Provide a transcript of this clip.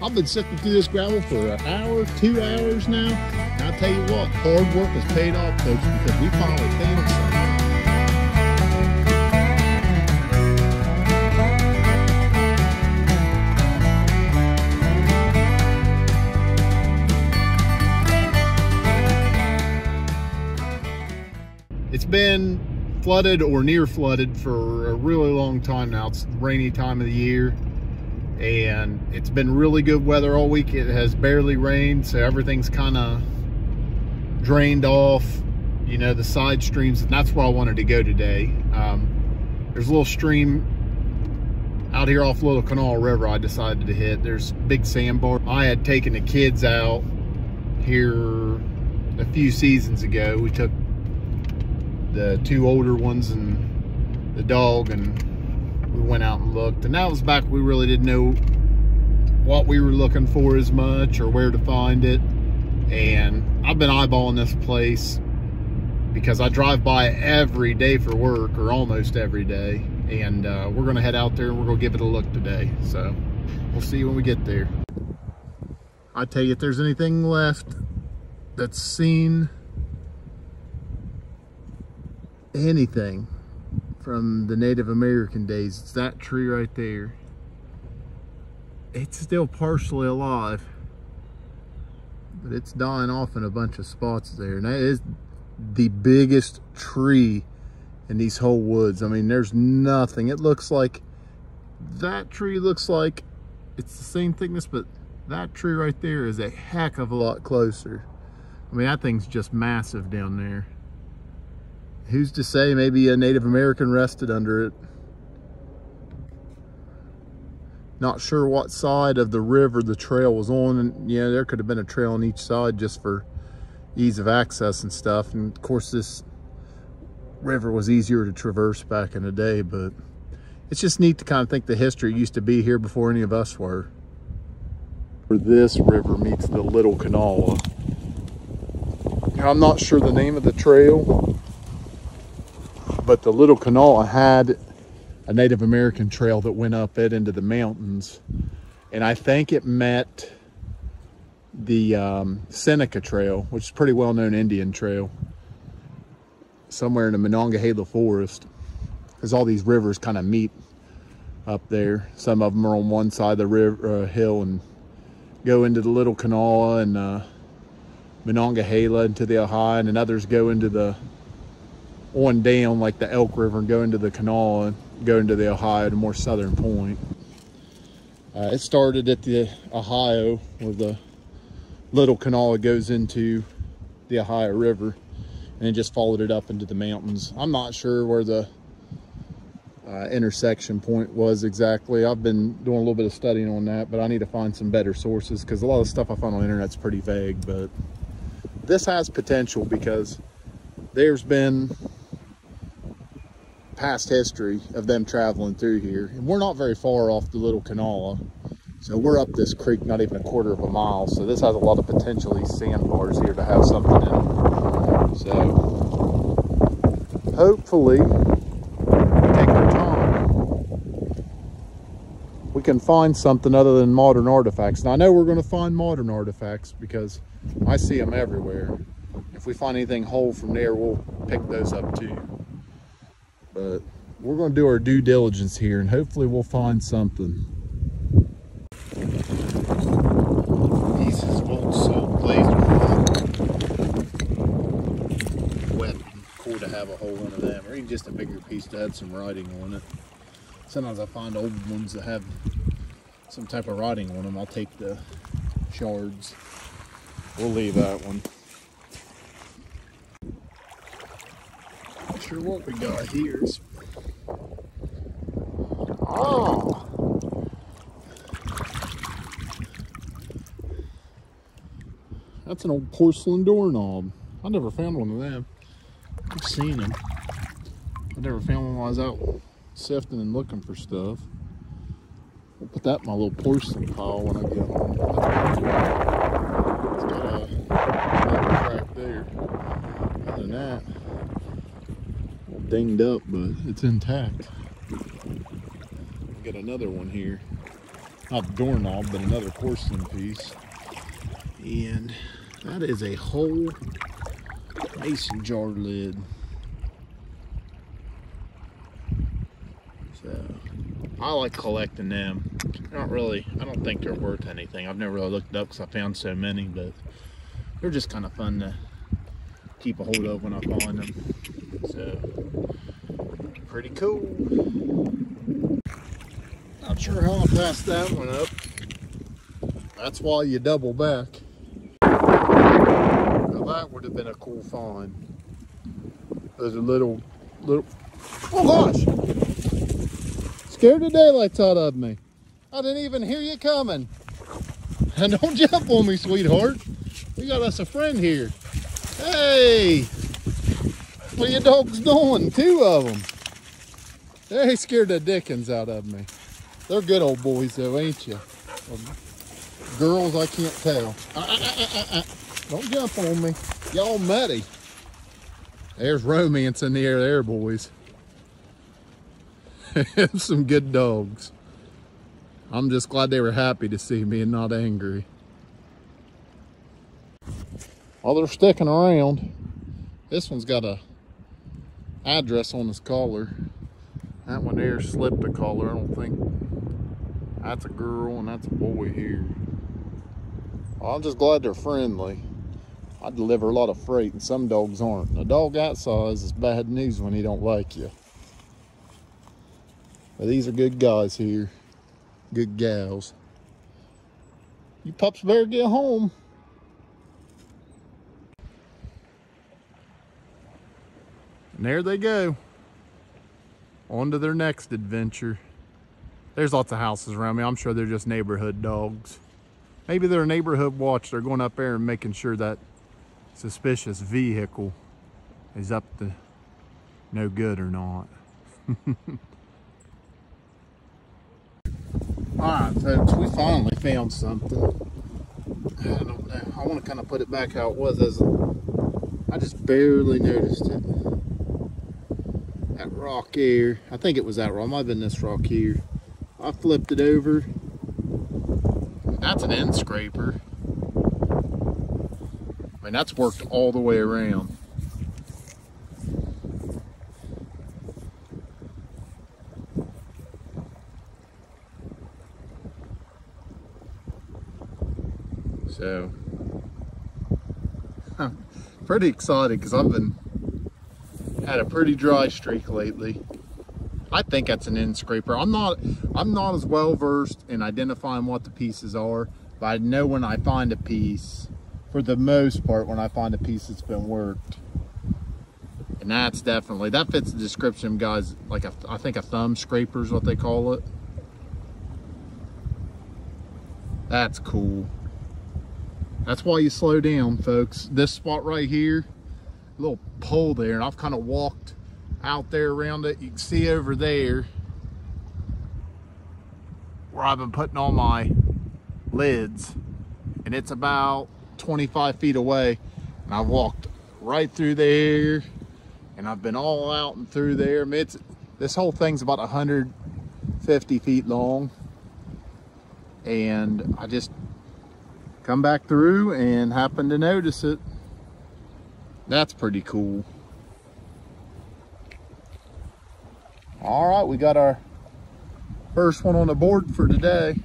I've been sifting through this gravel for an hour, 2 hours now. And I'll tell you what, hard work has paid off, folks, because we finally found something. It's been flooded or near flooded for a really long time now. It's the rainy time of the year, and it's been really good weather all week. It has barely rained, so everything's kind of drained off, you know, the side streams, and that's where I wanted to go today. There's a little stream out here off Little Kanawha River I decided to hit. There's big sandbar. I had taken the kids out here a few seasons ago. We took the two older ones and the dog, and we went out and looked, and that was back we really didn't know what we were looking for as much or where to find it. And I've been eyeballing this place because I drive by it every day for work, or almost every day, and we're gonna head out there and we're gonna give it a look today, so we'll see when we get there. I tell you, if there's anything left that's seen anything from the Native American days, it's that tree right there. It's still partially alive, but it's dying off in a bunch of spots there, and that is the biggest tree in these whole woods. I mean, there's nothing. It looks like that tree looks like it's the same thickness, but that tree right there is a heck of a lot closer. I mean, that thing's just massive down there. Who's to say maybe a Native American rested under it? Not sure what side of the river the trail was on, and yeah, there could have been a trail on each side just for ease of access and stuff. And of course, this river was easier to traverse back in the day, but it's just neat to kind of think the history used to be here before any of us were. Where this river meets the Little Kanawha. Now, I'm not sure the name of the trail, but the Little Kanawha had a Native American trail that went up it into the mountains. And I think it met the Seneca Trail, which is a pretty well-known Indian trail, somewhere in the Monongahela Forest, because all these rivers kind of meet up there. Some of them are on one side of the river, hill, and go into the Little Kanawha and Monongahela into the Ohio, and others go into the on down like the Elk River and go into the Kanawha and go into the Ohio at a more southern point. It started at the Ohio, where the Little Kanawha goes into the Ohio River, and it just followed it up into the mountains. I'm not sure where the intersection point was exactly. I've been doing a little bit of studying on that, but I need to find some better sources, because a lot of the stuff I find on the internet's pretty vague. But this has potential, because there's been past history of them traveling through here, and we're not very far off the Little Kanawha, so we're up this creek not even a quarter of a mile, so this has a lot of potential, these sandbars here, to have something in them. So hopefully, take our time, we can find something other than modern artifacts. And I know we're going to find modern artifacts, because I see them everywhere. If we find anything whole from there, we'll pick those up too. But we're going to do our due diligence here, and hopefully we'll find something. These is old salt blazer weapon. Cool to have a whole one of them, or even just a bigger piece to have some writing on it. Sometimes I find old ones that have some type of writing on them. I'll take the shards. We'll leave that one. Sure, what we got here is, oh, that's an old porcelain doorknob. I never found one of them. I've seen them. I never found one while I was out sifting and looking for stuff. I'll put that in my little porcelain pile when I get home. It's got a little crack there. Other than that, dinged up, but it's intact. We've got another one here. not the doorknob, but another porcelain piece. And that is a whole mason jar lid. So I like collecting them. I don't think they're worth anything. I've never really looked up because I found so many, but they're just kind of fun to keep a hold of when I find them. So pretty cool. Not sure how I passed that one up. That's why you double back. Now that would have been a cool find. There's a little, oh gosh! Scared the daylights out of me. I didn't even hear you coming. And don't jump on me, sweetheart. We got us a friend here. Hey! What are your dogs doing? Two of them. They scared the dickens out of me. They're good old boys though, ain't you? Girls, I can't tell. Don't jump on me. Y'all muddy. There's romance in the air there, boys. Some good dogs. I'm just glad they were happy to see me and not angry. While they're sticking around, this one's got a address on his collar. That one there slipped the collar, I don't think. That's a girl and that's a boy here. I'm just glad they're friendly. I deliver a lot of freight and some dogs aren't. A dog outside is bad news when he don't like you. But these are good guys here. Good gals. You pups better get home. And there they go. On to their next adventure. There's lots of houses around me. I'm sure they're just neighborhood dogs. Maybe they're a neighborhood watch. They're going up there and making sure that suspicious vehicle is up to no good or not. Alright folks, we finally found something. I want to kind of put it back how it was, as I just barely noticed it. That rock here, I think it was that rock, it might have been this rock here. I flipped it over. That's an end scraper. I mean, that's worked all the way around. So, I'm pretty excited because I've been at a pretty dry streak lately. I think that's an end scraper. I'm not as well versed in identifying what the pieces are, but I know when I find a piece, for the most part, when I find a piece that's been worked. And that's definitely, that fits the description, guys. Like I think a thumb scraper is what they call it. That's cool. That's why you slow down, folks. This spot right here, a little pole there, and I've kind of walked out there around it. You can see over there where I've been putting all my lids, and it's about 25 feet away, and I've walked right through there, and I've been all out and through there. I mean, this whole thing's about 150 feet long, and I just come back through and happen to notice it. That's pretty cool. All right, we got our first one on the board for today.